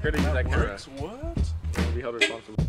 It's crazy that camera. What? You're gonna be held responsible.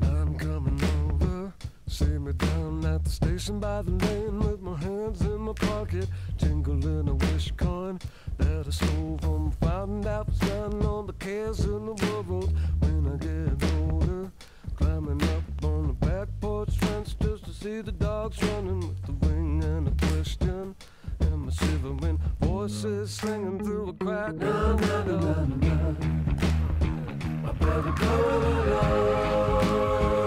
I'm coming over. See me down at the station by the lane with my hands in my pocket, jingling a wish coin that I stole from a fountain that was running on the cares in the world. When I get older, climbing up on the back porch fence just to see the dogs running with the ring and a question, and my shivering voices slinging through a crack. No, no, no, no, no, no. I better go alone.